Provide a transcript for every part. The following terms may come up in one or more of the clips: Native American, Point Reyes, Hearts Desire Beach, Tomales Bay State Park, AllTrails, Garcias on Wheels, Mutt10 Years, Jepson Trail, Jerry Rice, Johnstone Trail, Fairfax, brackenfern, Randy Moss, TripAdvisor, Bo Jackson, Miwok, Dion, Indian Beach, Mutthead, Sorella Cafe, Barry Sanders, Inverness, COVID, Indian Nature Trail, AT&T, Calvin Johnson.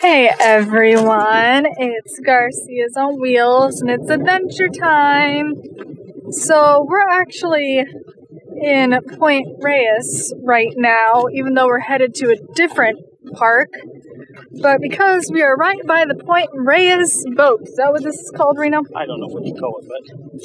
Hey everyone, it's Garcias on Wheels and it's adventure time. So we're actually in Point Reyes right now, even though we're headed to a different park. But because we are right by the Point Reyes boat, is that what this is called, Reno? I don't know what you call it, but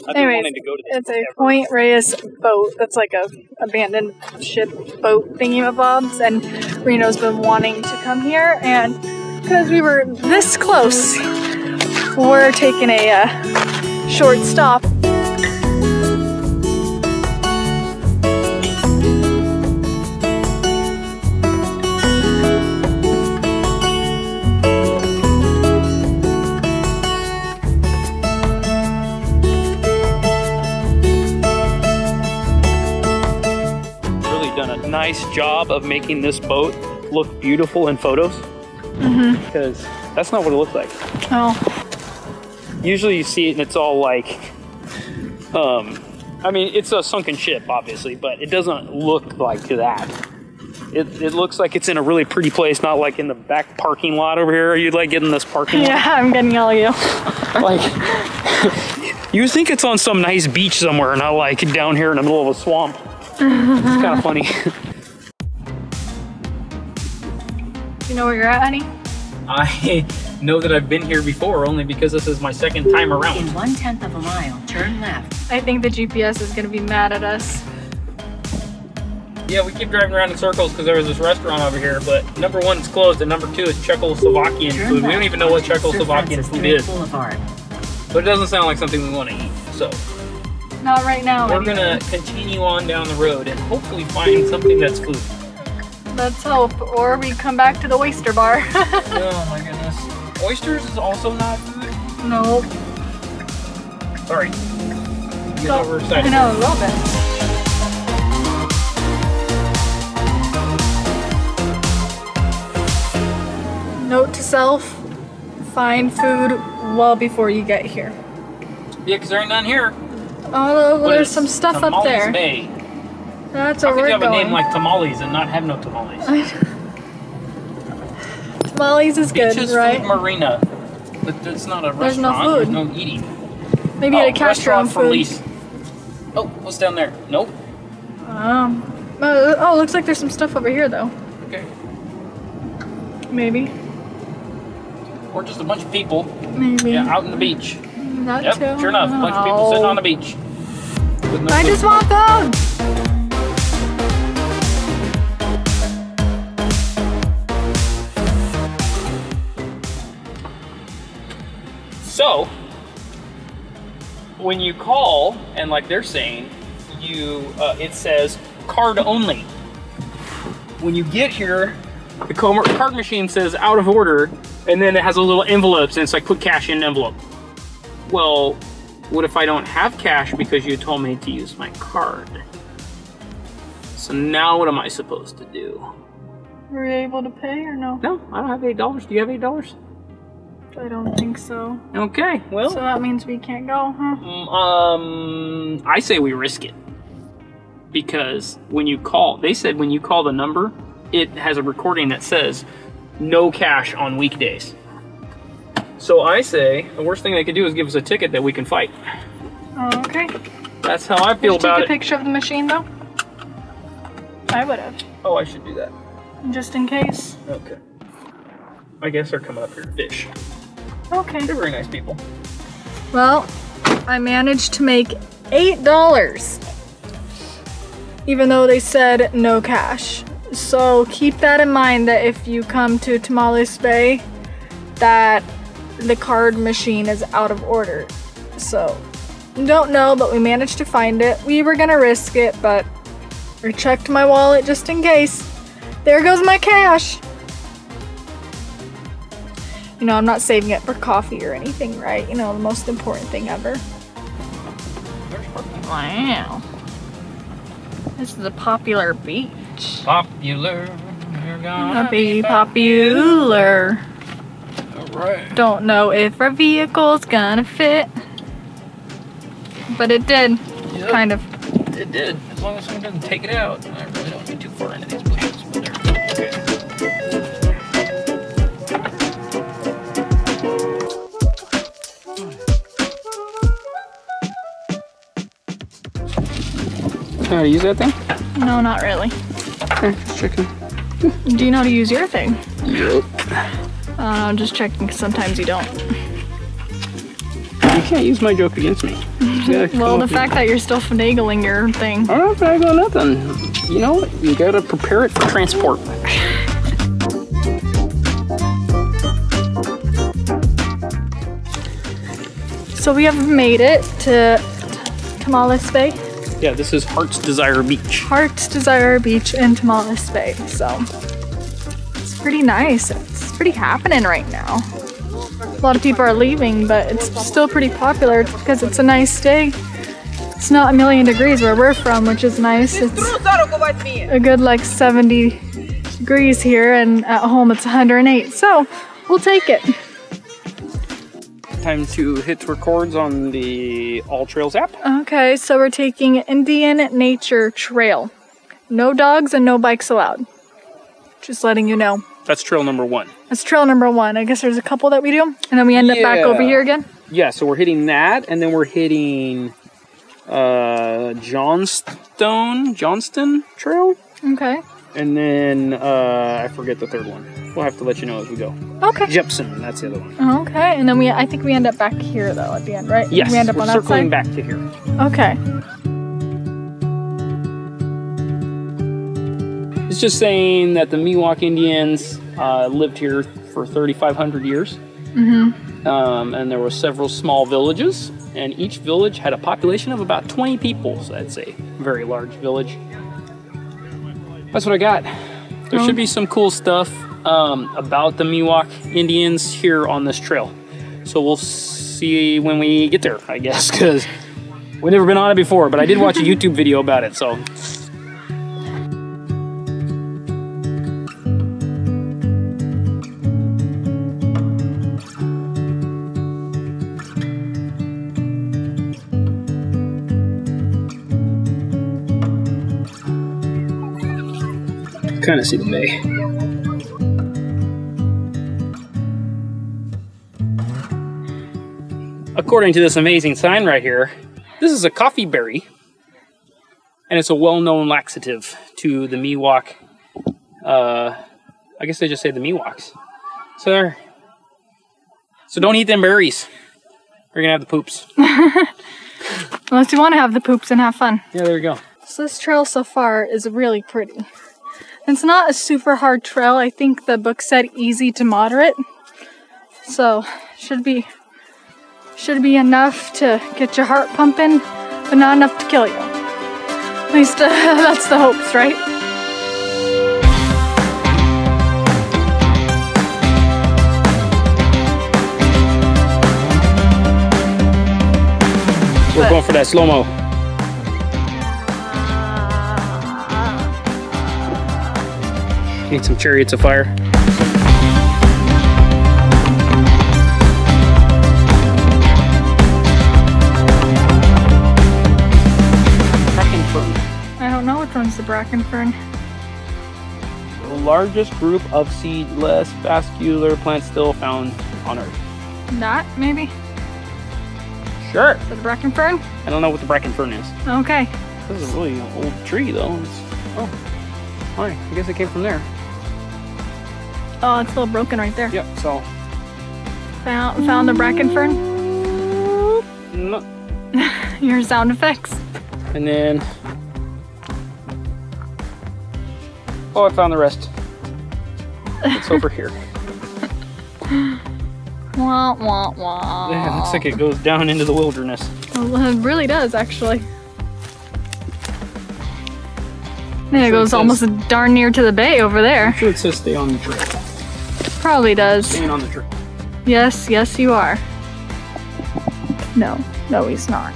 I've been wanting to go to this. It's a Point Reyes boat. That's like a abandoned ship boat thingamabobs, and Reno's been wanting to come here, and because we were this close, we're taking a short stop. Really done a nice job of making this boat look beautiful in photos. Because that's not what it looks like. Oh. Usually you see it and it's all like, I mean, it's a sunken ship, obviously, but it doesn't look like that. It looks like it's in a really pretty place, not like in the back parking lot over here. Are you like getting this parking lot? Yeah, I'm getting all of you. Like, you think it's on some nice beach somewhere, not like down here in the middle of a swamp. It's kind of funny. You know where you're at, honey? I know that I've been here before, only because this is my second time around. In 1/10 of a mile, turn left. I think the GPS is gonna be mad at us. Yeah, we keep driving around in circles because there was this restaurant over here, but number one, it's closed, and number two, it's Czechoslovakian food. We don't even know what Czechoslovakian food is. But it doesn't sound like something we want to eat, so. Not right now. We're gonna continue on down the road and hopefully find something that's food. Let's hope, or we come back to the oyster bar. Oh my goodness. Oysters is also not food? No. Sorry. Get overexcited. I know, a little bit. Note to self, find food well before you get here. Yeah, because there ain't none here. Oh, there's some stuff up there. Tomales Bay. That's where we're going. How could you have a name like Tamales and not have no tamales? Tamales is good, right? Food Marina. But it's not a restaurant. There's no food. There's no eating. Maybe at a restaurant for lease. Oh, what's down there? Nope. Oh, looks like there's some stuff over here, though. Okay. Maybe. Or just a bunch of people. Maybe. Yeah, out on the beach. Not yep, too. Sure enough, a bunch of people sitting on the beach. No I food. Just want food! So, when you call, and like they're saying, it says card only. When you get here, the card machine says out of order, and then it has a little envelope, and it's like put cash in an envelope. Well, what if I don't have cash because you told me to use my card? So now what am I supposed to do? Were you able to pay or no? No, I don't have $8. Do you have $8? I don't think so. Okay, well. So that means we can't go, huh? I say we risk it. Because when you call, they said when you call the number, it has a recording that says no cash on weekdays. So I say the worst thing they could do is give us a ticket that we can fight. Okay. That's how I feel about it. Did you take a picture of the machine though? I would have. Oh, I should do that. Just in case. Okay. I guess they're coming up here to fish. Okay. They're very nice people. Well, I managed to make $8, even though they said no cash. So keep that in mind that if you come to Tomales Bay, that the card machine is out of order. So Don't know, but we managed to find it. We were gonna risk it, but I checked my wallet just in case. There goes my cash. You know, I'm not saving it for coffee or anything, right? You know, the most important thing ever. Wow. This is a popular beach. Popular. You're gonna be popular. Alright. Don't know if our vehicle's gonna fit. But it did. Yep. Kind of. It did. As long as someone doesn't take it out. I really don't get too far into these places. But they're okay. Know how to use that thing? No, not really. Okay, just checking. Do you know how to use your thing? Yep. I'm just checking because sometimes you don't. You can't use my joke against me. Well, the fact that you're still finagling your thing. I'm not finagling nothing. You know what? You gotta prepare it for transport. So we have made it to Tomales Bay. Yeah, this is Hearts Desire Beach. Hearts Desire Beach in Tomales Bay, so it's pretty nice. It's pretty happening right now. A lot of people are leaving, but it's still pretty popular because it's a nice day. It's not a million degrees where we're from, which is nice. It's a good like 70 degrees here, and at home it's 108, so we'll take it. Time to hit records on the AllTrails app. Okay, so we're taking Indian Nature Trail. No dogs and no bikes allowed. Just letting you know. That's trail number one. That's trail number one. I guess there's a couple that we do, and then we end up back over here again. Yeah, so we're hitting that, and then we're hitting Johnstone Trail. Okay. And then I forget the third one. We'll have to let you know as we go. Okay. Jepson, that's the other one. Okay, and then I think we end up back here though at the end, right? Yes, we end up on that side? Circling back to here. Okay. It's just saying that the Miwok Indians lived here for 3,500 years. Mm-hmm. And there were several small villages, and each village had a population of about 20 people, so that's a very large village. That's what I got. There should be some cool stuff about the Miwok Indians here on this trail. So we'll see when we get there, I guess, because we've never been on it before, but I did watch a YouTube video about it, so. Kind of see the bay. According to this amazing sign right here, this is a coffee berry, and it's a well-known laxative to the Miwok. I guess they just say the Miwoks. So don't eat them berries. You're gonna have the poops. Unless you want to have the poops and have fun. Yeah, there you go. So this trail so far is really pretty. It's not a super hard trail. I think the book said easy to moderate, so should be enough to get your heart pumping, but not enough to kill you. At least that's the hopes, right? We're going for that slow-mo. Need some chariots of fire. The brackenfern. The largest group of seedless vascular plants still found on Earth. That, maybe? Sure. The brackenfern? I don't know what the brackenfern is. Okay. This is a really old tree, though. Oh, all right. I guess it came from there. Oh, it's a little broken right there. Yep, so. Found the brackenfern? No. Your sound effects. And then... Oh, I found the rest. It's over here. Wah, wah, wah. Yeah, it looks like it goes down into the wilderness. Well, it really does, actually. Yeah, it goes almost darn near to the bay over there. I'm sure it says stay on the trail. Probably does. Staying on the trail. Yes, yes you are. No, no he's not.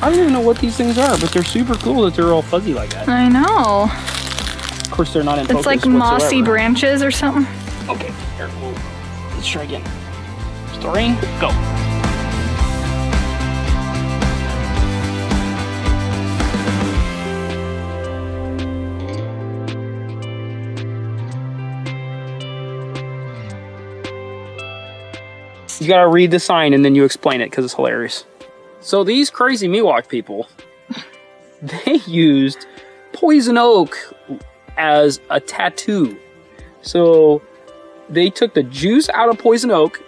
I don't even know what these things are, but they're super cool that they're all fuzzy like that. I know. Of course they're not in focus whatsoever. It's like mossy branches or something. Okay, here, let's try again. Story, go. You gotta read the sign and then you explain it because it's hilarious. So these crazy Miwok people, they used poison oak as a tattoo. So they took the juice out of poison oak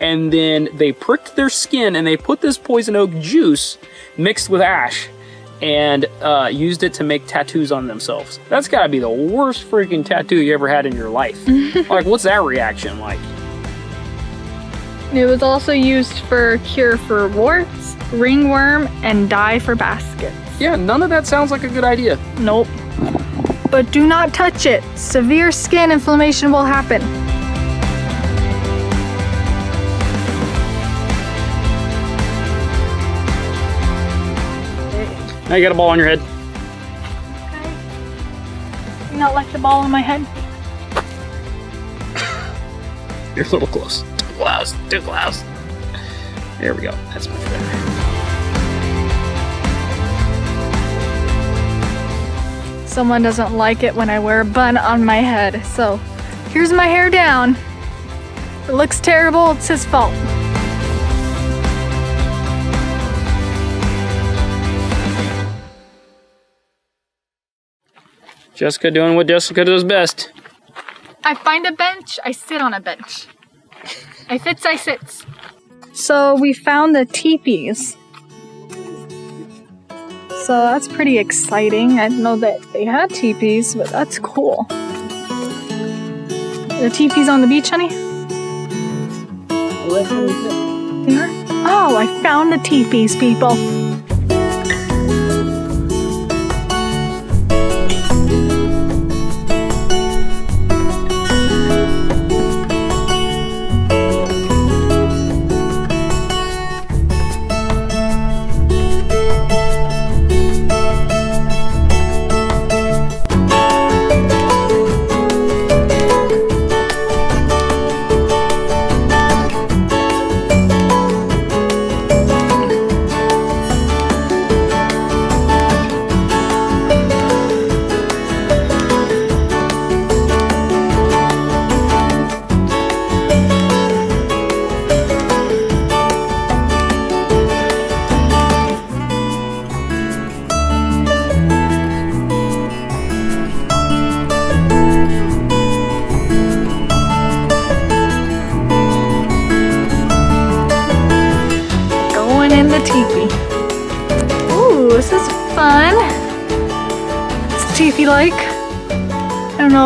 and then they pricked their skin and they put this poison oak juice mixed with ash and used it to make tattoos on themselves. That's gotta be the worst freaking tattoo you ever had in your life. Like, what's that reaction like? It was also used for cure for warts, ringworm, and dye for baskets. Yeah, none of that sounds like a good idea. Nope. But do not touch it. Severe skin inflammation will happen. Now you got a ball on your head. Okay. Do you not like the ball on my head? You're a little close. Close, too close. There we go. That's much better. Someone doesn't like it when I wear a bun on my head, so here's my hair down. If it looks terrible, it's his fault. Jessica doing what Jessica does best. I find a bench, I sit on a bench. I fits, I sits. So we found the teepees. So that's pretty exciting. I didn't know that they had teepees, but that's cool. Are there teepees on the beach, honey? There? Oh, I found the teepees, people.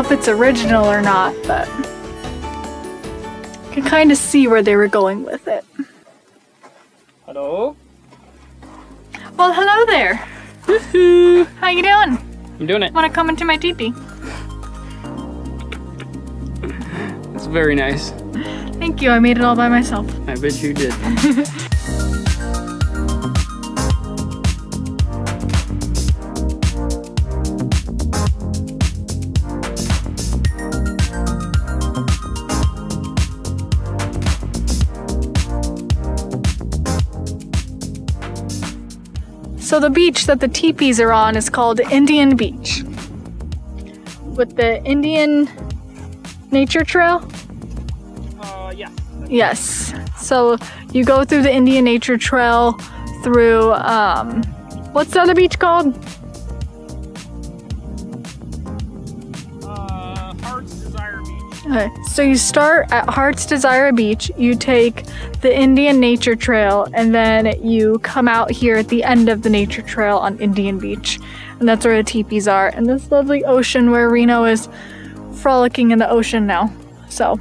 If it's original or not, but I can kind of see where they were going with it. Hello? Well, hello there. Woohoo! How you doing? I'm doing it. Want to come into my teepee? It's very nice. Thank you. I made it all by myself. I bet you did. So the beach that the teepees are on is called Indian Beach, with the Indian Nature Trail? Yeah. Yes. So you go through the Indian Nature Trail through, what's the other beach called? Hearts Desire Beach. Okay. So you start at Hearts Desire Beach, you take the Indian Nature Trail, and then you come out here at the end of the Nature Trail on Indian Beach. And that's where the teepees are. And this lovely ocean where Reno is frolicking in the ocean now. So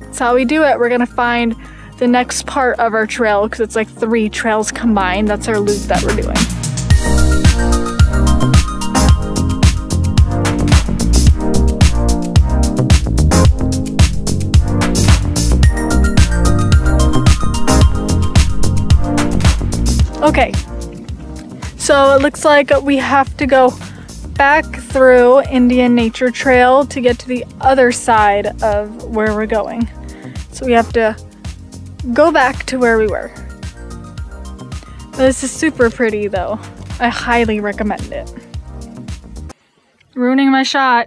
That's how we do it. We're gonna find the next part of our trail because it's like 3 trails combined. That's our loop that we're doing. Okay, so it looks like we have to go back through Indian Nature Trail to get to the other side of where we're going. So we have to go back to where we were. This is super pretty though. I highly recommend it. Ruining my shot.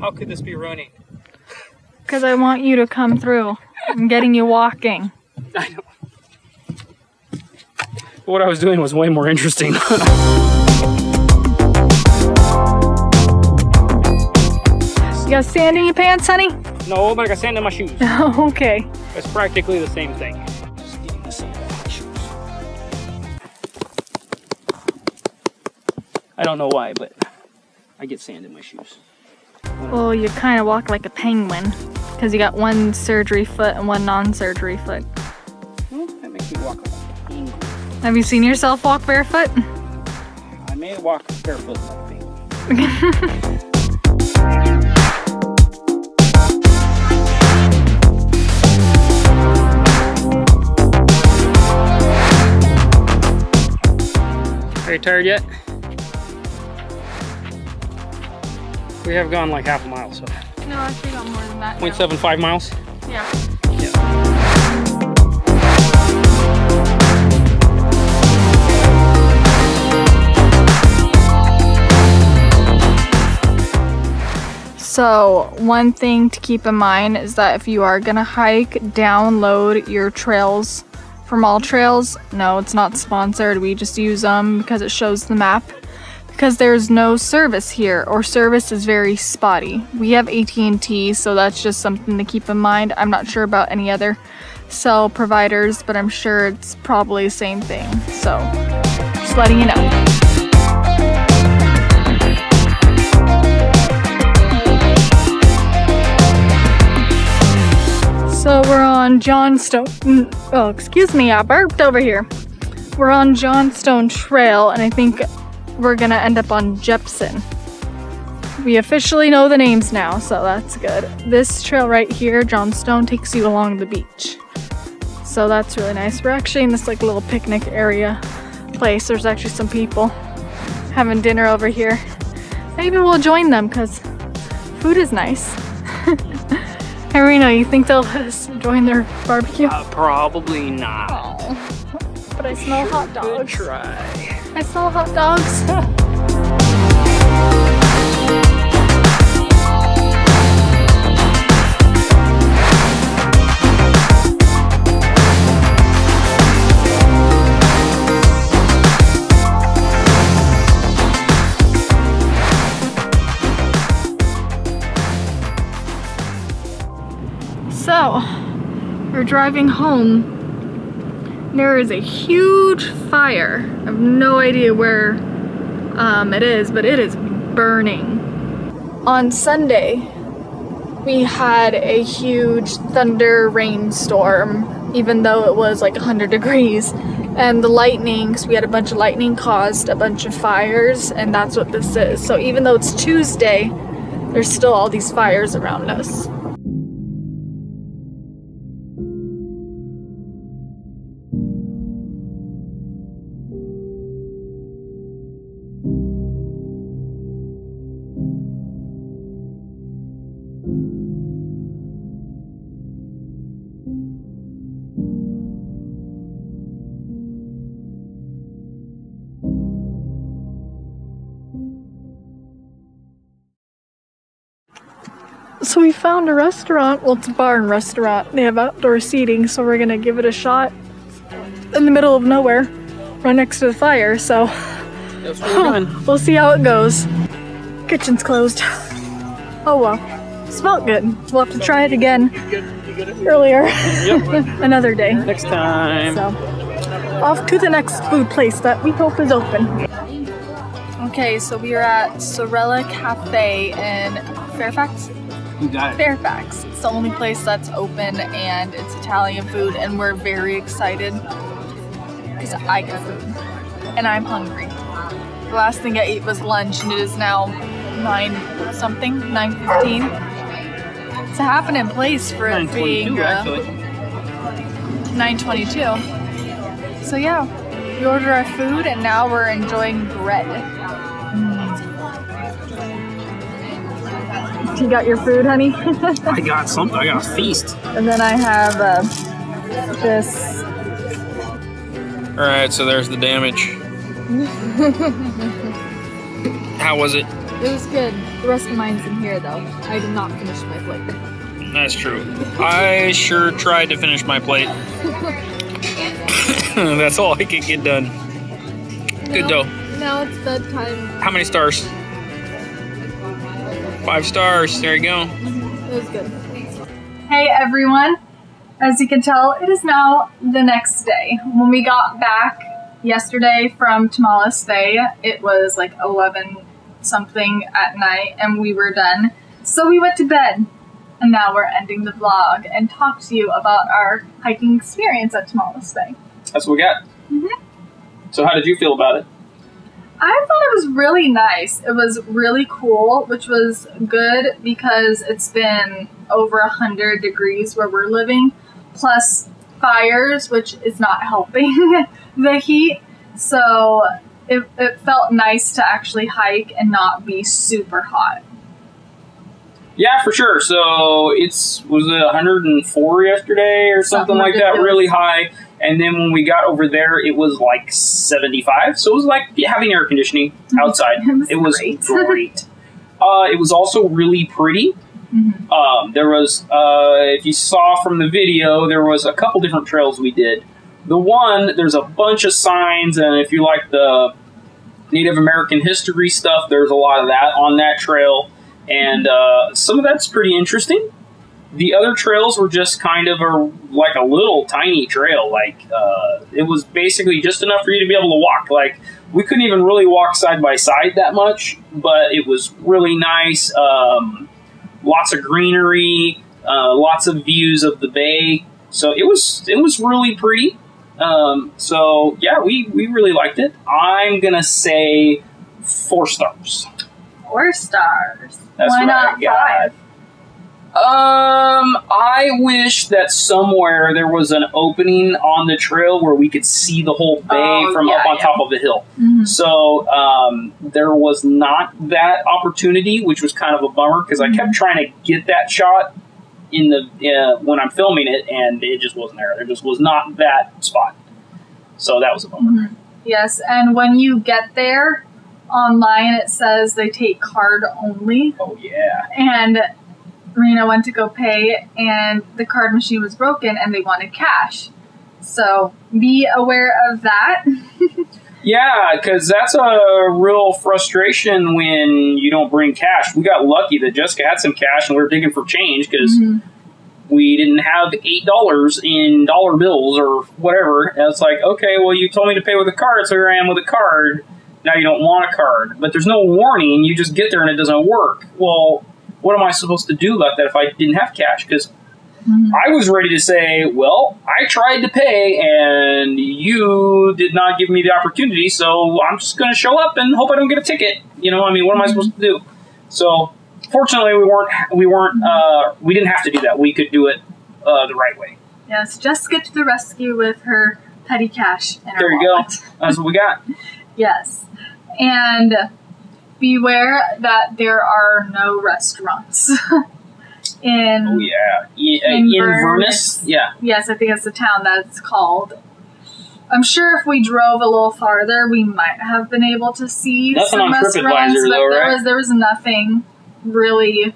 How could this be ruining? Because I want you to come through. I'm getting you walking. I know. What I was doing was way more interesting. You got sand in your pants, honey? No, but I got sand in my shoes. Okay. It's practically the same thing. Just getting the sand in my shoes. I don't know why, but I get sand in my shoes. Well, you kind of walk like a penguin. Because you got one surgery foot and one non-surgery foot. Well, that makes me walk like a penguin. Have you seen yourself walk barefoot? I may walk barefoot like a penguin. Are you tired yet? We have gone like half a mile, so. No, I think I'm more than that. 0.75 miles? Yeah. Yeah. So, one thing to keep in mind is that if you are going to hike, download your trails from AllTrails. No, it's not sponsored. We just use them because it shows the map. Because there's no service here, or service is very spotty. We have AT&T, so that's just something to keep in mind. I'm not sure about any other cell providers, but I'm sure it's probably the same thing. So, just letting you know. So we're on Johnstone, oh, excuse me, I burped over here. We're on Johnstone Trail, and I think we're gonna end up on Jepson. We officially know the names now, so that's good. This trail right here, Johnstone, takes you along the beach. So that's really nice. We're actually in this like little picnic area place. There's actually some people having dinner over here. Maybe we'll join them because food is nice. Hey Reno, you think they'll let us join their barbecue? Probably not. Oh, but I smell hot dogs. Good try. I smell hot dogs. So, we're driving home. There is a huge fire. I have no idea where it is, but it is burning. On Sunday, we had a huge thunder rainstorm, even though it was like 100 degrees. And the lightning, because we had a bunch of lightning, caused a bunch of fires, and that's what this is. So even though it's Tuesday, there's still all these fires around us. So we found a restaurant, well it's a bar and restaurant, they have outdoor seating, so we're gonna give it a shot in the middle of nowhere, right next to the fire, so that's what we're doing. We'll see how it goes. Kitchen's closed. Oh well, smelled good. We'll have to try it again earlier, another day. Next time. So, off to the next food place that we hope is open. Okay, so we are at Sorella Cafe in Fairfax? You got it. Fairfax. It's the only place that's open and it's Italian food and we're very excited because I got food and I'm hungry. The last thing I ate was lunch and it is now 9 something, 9:15. It's a happening place for it being 9:22. So yeah, we order our food and now we're enjoying bread. You got your food, honey? I got something. I got a feast. And then I have this. All right, so there's the damage. How was it? It was good. The rest of mine's in here, though. I did not finish my plate. That's true. I sure tried to finish my plate. That's all I could get done. Good though. Now it's bedtime. How many stars? 5 stars. There you go. It was good. Hey, everyone. As you can tell, it is now the next day. When we got back yesterday from Tomales Bay, it was like 11 something at night and we were done, so we went to bed and now we're ending the vlog and talk to you about our hiking experience at Tomales Bay. That's what we got. So how did you feel about it? I thought it was really nice. It was really cool, which was good because it's been over 100 degrees where we're living, plus fires, which is not helping the heat. So it felt nice to actually hike and not be super hot. Yeah, for sure. So was it 104 yesterday or something like that? Really high. And then when we got over there, it was like 75. So it was like having air conditioning outside. It was great. It was also really pretty. There was, if you saw from the video, there was a couple different trails we did. The one, there's a bunch of signs, and if you like the Native American history stuff, there's a lot of that on that trail, and some of that's pretty interesting. The other trails were just kind of like a little tiny trail. Like, it was basically just enough for you to be able to walk. Like, we couldn't even really walk side by side that much, but it was really nice. Lots of greenery, lots of views of the bay. So it was really pretty. So yeah, we really liked it. I'm gonna say 4 stars. 4 stars. That's why not 5? I wish that somewhere there was an opening on the trail where we could see the whole bay from up on top of the hill. So there was not that opportunity, which was kind of a bummer because I kept trying to get that shot in the when I'm filming it, and it just wasn't there. There just was not that spot, so that was a bummer. Yes, and when you get there, online it says they take card only. Oh yeah. And Rena went to go pay, and the card machine was broken, and they wanted cash. So be aware of that. Yeah, because that's a real frustration when you don't bring cash. We got lucky that Jessica had some cash and we were digging for change because we didn't have $8 in dollar bills or whatever. And it's like, okay, well, you told me to pay with a card, so here I am with a card. Now you don't want a card. But there's no warning. You just get there and it doesn't work. Well, what am I supposed to do about that if I didn't have cash? Because I was ready to say, well, I tried to pay and you did not give me the opportunity, so I'm just going to show up and hope I don't get a ticket. You know, I mean, what am I supposed to do? So fortunately, we didn't have to do that. We could do it the right way. Yes, just get to the rescue with her petty cash. There you go. That's what we got. Yes. And beware that there are no restaurants. In Inverness. Yeah. Yes, I think that's the town that's called. I'm sure if we drove a little farther, we might have been able to see some restaurants. Nothing on TripAdvisor, though, right? There was nothing really.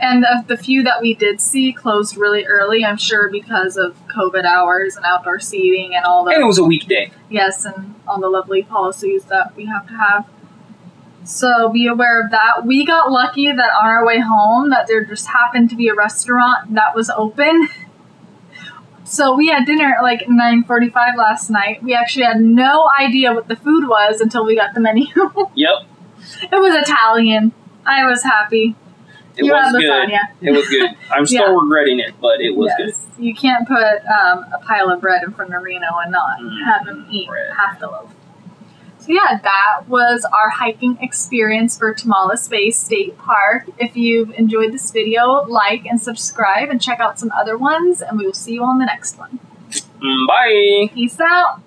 And the few that we did see closed really early, I'm sure because of COVID hours and outdoor seating and all that. And it was a weekday. Yes, and all the lovely policies that we have to have. So be aware of that. We got lucky that on our way home that there just happened to be a restaurant that was open. So we had dinner at like 9:45 last night. We actually had no idea what the food was until we got the menu. Yep. It was Italian. I was happy. It was good. It was good. I'm still regretting it, but it was good. You can't put a pile of bread in front of Reno and not have him eat half the loaf. So yeah, that was our hiking experience for Tomales Bay State Park. If you've enjoyed this video, like and subscribe and check out some other ones, and we will see you on the next one. Bye! Peace out!